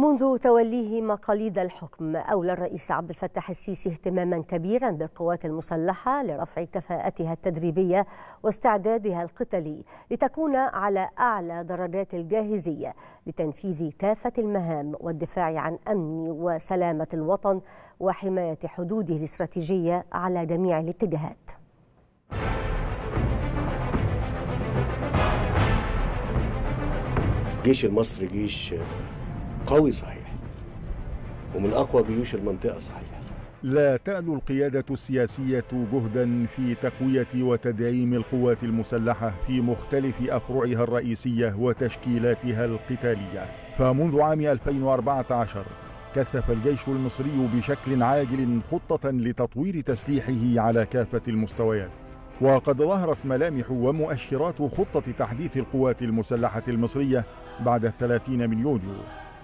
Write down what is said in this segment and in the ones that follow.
منذ توليه مقاليد الحكم أولى الرئيس عبد الفتاح السيسي اهتماما كبيرا بالقوات المسلحة لرفع كفاءتها التدريبية واستعدادها القتالي لتكون على أعلى درجات الجاهزية لتنفيذ كافة المهام والدفاع عن أمن وسلامة الوطن وحماية حدوده الاستراتيجية على جميع الاتجاهات. الجيش المصري جيش قوي صحيح، ومن أقوى جيوش المنطقة صحيح. لا تألو القيادة السياسية جهدا في تقوية وتدعيم القوات المسلحة في مختلف أفرعها الرئيسية وتشكيلاتها القتالية، فمنذ عام 2014 كثف الجيش المصري بشكل عاجل خطة لتطوير تسليحه على كافة المستويات، وقد ظهرت ملامح ومؤشرات خطة تحديث القوات المسلحة المصرية بعد 30 من يوليو،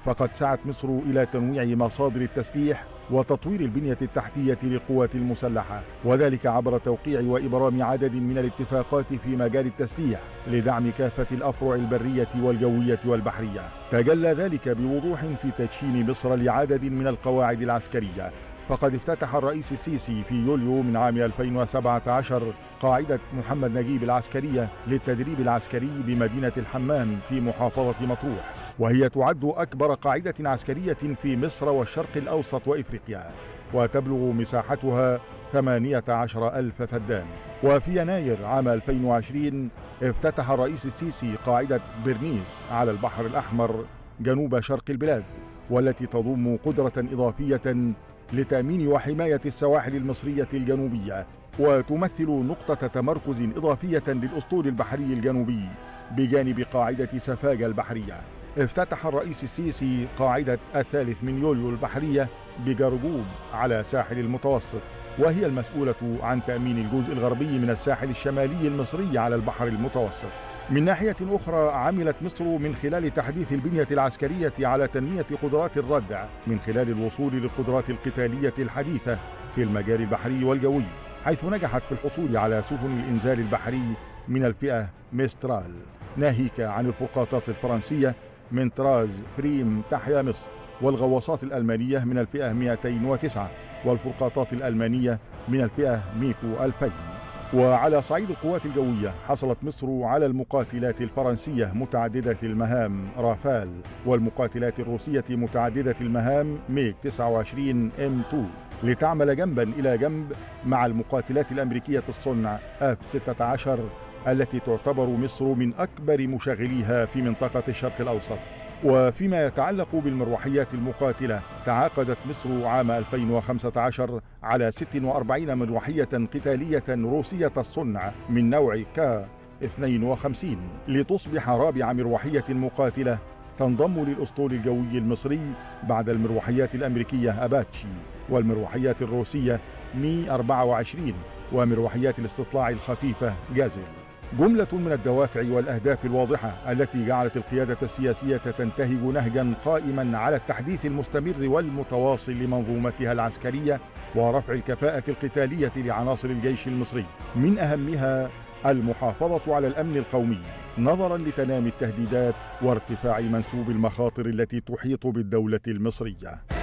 فقد سعت مصر إلى تنويع مصادر التسليح وتطوير البنية التحتية للقوات المسلحة، وذلك عبر توقيع وإبرام عدد من الاتفاقات في مجال التسليح لدعم كافة الأفرع البرية والجوية والبحرية. تجلى ذلك بوضوح في تدشين مصر لعدد من القواعد العسكرية، فقد افتتح الرئيس السيسي في يوليو من عام 2017 قاعدة محمد نجيب العسكرية للتدريب العسكري بمدينة الحمام في محافظة مطروح، وهي تعد أكبر قاعدة عسكرية في مصر والشرق الأوسط وإفريقيا، وتبلغ مساحتها 18,000 فدان. وفي يناير عام 2020 افتتح الرئيس السيسي قاعدة برنيس على البحر الأحمر جنوب شرق البلاد، والتي تضم قدرة إضافية لتأمين وحماية السواحل المصرية الجنوبية، وتمثل نقطة تمركز إضافية للأسطول البحري الجنوبي بجانب قاعدة سفاجة البحرية. افتتح الرئيس السيسي قاعدة 3 من يوليو البحرية بجرجوب على ساحل المتوسط، وهي المسؤولة عن تأمين الجزء الغربي من الساحل الشمالي المصري على البحر المتوسط. من ناحية أخرى، عملت مصر من خلال تحديث البنية العسكرية على تنمية قدرات الردع من خلال الوصول للقدرات القتالية الحديثة في المجال البحري والجوي، حيث نجحت في الحصول على سفن الإنزال البحري من الفئة ميسترال، ناهيك عن الفرقاطات الفرنسية من طراز فريم تحيا مصر، والغواصات الألمانية من الفئة 209، والفرقاطات الألمانية من الفئة ميك 2000. وعلى صعيد القوات الجوية، حصلت مصر على المقاتلات الفرنسية متعددة المهام رافال، والمقاتلات الروسية متعددة المهام ميك 29 ام 2، لتعمل جنبا إلى جنب مع المقاتلات الأمريكية الصنع اف 16 التي تعتبر مصر من أكبر مشغليها في منطقة الشرق الأوسط. وفيما يتعلق بالمروحيات المقاتلة، تعاقدت مصر عام 2015 على 46 مروحية قتالية روسية الصنع من نوع ك-52 لتصبح رابع مروحية مقاتلة تنضم للأسطول الجوي المصري بعد المروحيات الأمريكية أباتشي والمروحيات الروسية مي-24 ومروحيات الاستطلاع الخفيفة جازل. جملة من الدوافع والأهداف الواضحة التي جعلت القيادة السياسية تنتهج نهجا قائما على التحديث المستمر والمتواصل لمنظومتها العسكرية ورفع الكفاءة القتالية لعناصر الجيش المصري، من أهمها المحافظة على الأمن القومي نظرا لتنامي التهديدات وارتفاع منسوب المخاطر التي تحيط بالدولة المصرية.